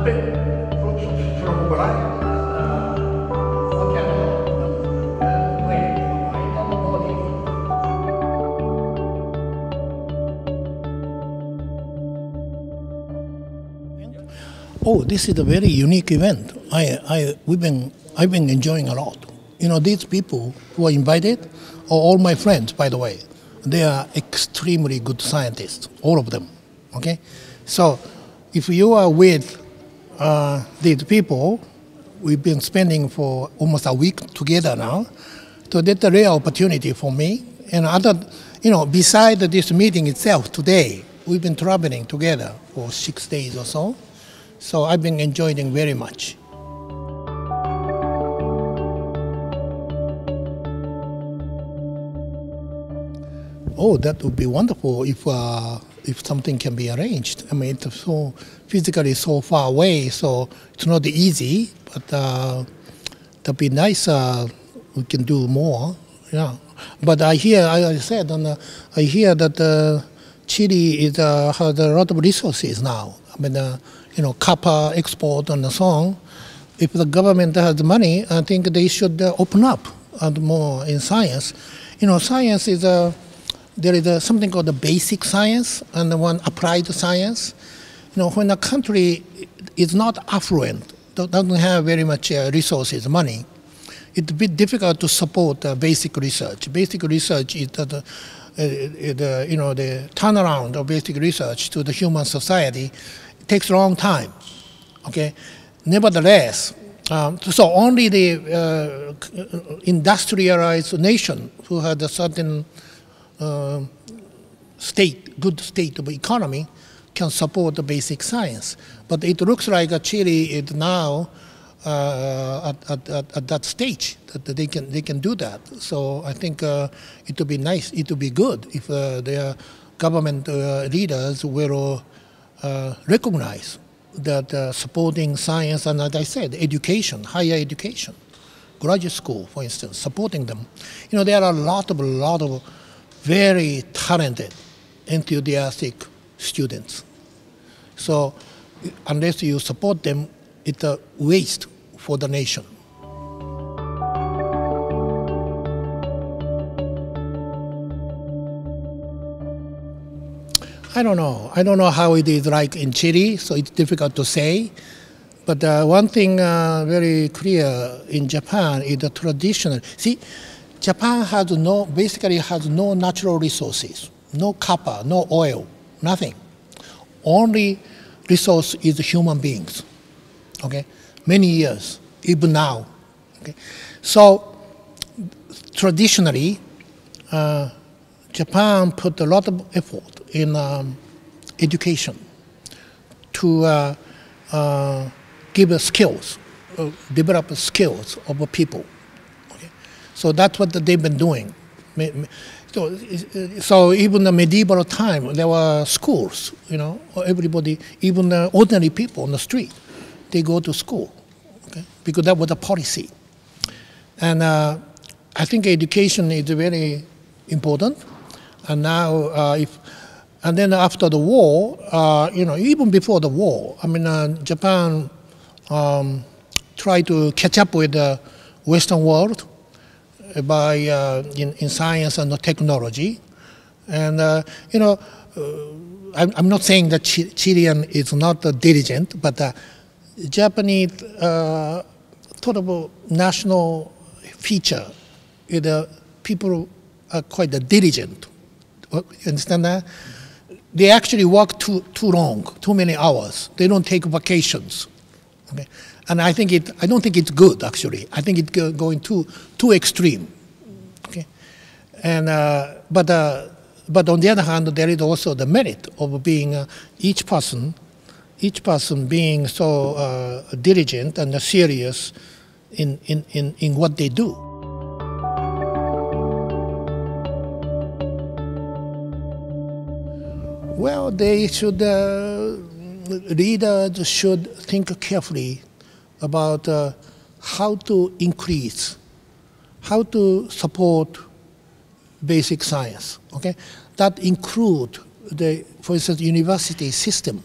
from Brian. Oh, this is a very unique event. I've been enjoying a lot. You know, these people who are invited are all my friends, by the way. They are extremely good scientists, all of them, okay? So if you are with these people, we've been spending for almost a week together now, so that's a rare opportunity for me. And other, you know, besides this meeting itself today, we've been traveling together for 6 days or so. So I've been enjoying it very much. Oh, that would be wonderful if something can be arranged. I mean, it's so physically so far away, so it's not easy. But that'd be nice. We can do more. Yeah. But I hear, as I said, and I hear that Chile is has a lot of resources now. I mean. You know, copper export and so on. If the government has the money, I think they should open up and more in science. You know, science is there is something called the basic science and the one applied science. You know, when a country is not affluent, doesn't have very much resources, money, it's a bit difficult to support basic research. Basic research is you know, the turnaround of basic research to the human society. Takes a long time, okay? Nevertheless, so only the industrialized nation who had a certain good state of economy can support the basic science. But it looks like Chile is now at that stage that they can do that. So I think it would be nice, it would be good if their government leaders will recognize that supporting science and, as I said, education, higher education, graduate school, for instance, supporting them. You know, there are a lot of very talented, enthusiastic students. So unless you support them, it's a waste for the nation. I don't know. I don't know how it is like in Chile, so it's difficult to say. But one thing very clear in Japan is the traditional. See, Japan has basically has no natural resources, no copper, no oil, nothing. Only resource is human beings. Okay, many years, even now. Okay, so traditionally, Japan put a lot of effort in education to give skills, develop skills of people. Okay? So that's what they've been doing. So even the medieval time, there were schools, you know, everybody, even the ordinary people on the street, they go to school, okay? Because that was the policy. And I think education is very important. And now and then after the war, you know, even before the war, I mean, Japan tried to catch up with the Western world by in science and technology. And you know, I'm not saying that Chilean is not diligent, but Japanese sort of national feature is people are quite diligent. You understand that? They actually work too long, too many hours. They don't take vacations, okay? And I think I don't think it's good, actually. I think it's going too extreme, okay? And but on the other hand, there is also the merit of being each person being so diligent and serious in what they do. Well, they should, readers should think carefully about how to increase, how to support basic science, okay? That include, for instance, university system,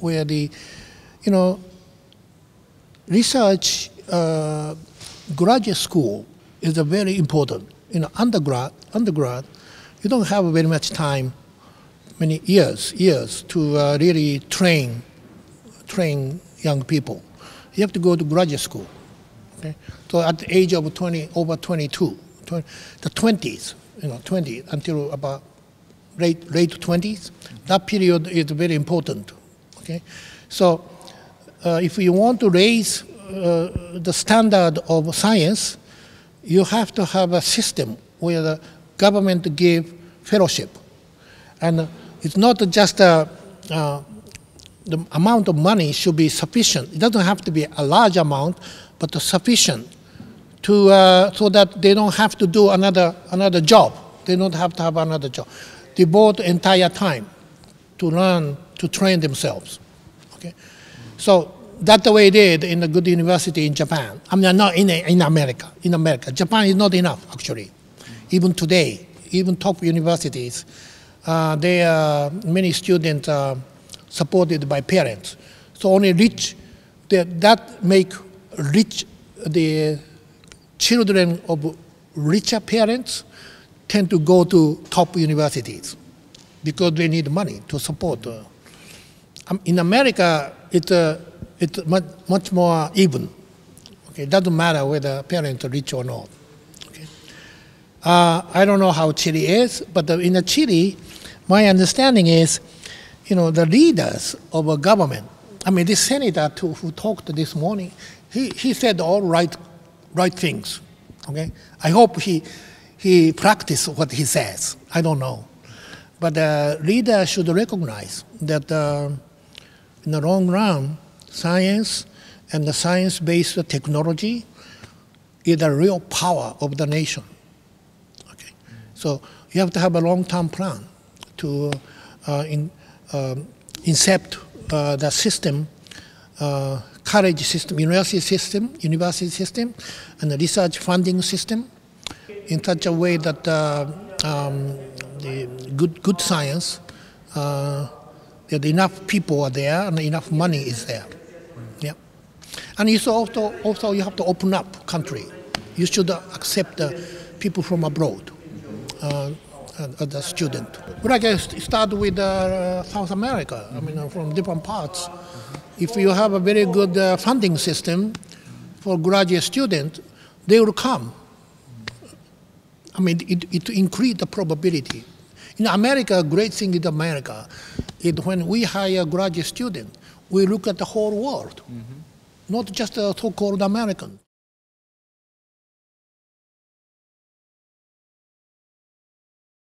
where You know, research graduate school is a very important. You know, undergrad, you don't have very much time, many years to really train young people. You have to go to graduate school. Okay, so at the age of 20, over 22, the 20s, you know, 20 until about late 20s, that period is very important. Okay, so if you want to raise the standard of science, you have to have a system where the government give fellowship, and it's not just the amount of money should be sufficient. It doesn't have to be a large amount, but sufficient to so that they don't have to do another job. They don't have to have another job. Devote entire time to learn, to train themselves. Okay, so that's the way they did in a good university in Japan. I mean, not in America. In America, Japan is not enough actually. Even today, even top universities, they many students are supported by parents. So only rich, that make rich, the children of richer parents tend to go to top universities because they need money to support. In America, it's much more even. Okay, it doesn't matter whether parents are rich or not. Okay. I don't know how Chile is, but in Chile, my understanding is, you know, the leaders of a government. I mean, this senator who talked this morning, he said all right things. Okay, I hope he practiced what he says. I don't know, but the leader should recognize that in the long run, science and the science-based technology is the real power of the nation. Okay, so you have to have a long-term plan to incept the system, college system, university system, and the research funding system in such a way that the good science, that enough people are there and enough money is there. Yeah, and you also you have to open up country. You should accept people from abroad as a student. But I guess start with South America. I mean, from different parts. If you have a very good funding system for graduate students, they will come. I mean, it increase the probability. In America, great thing in America is when we hire graduate students, we look at the whole world, not just the so-called American.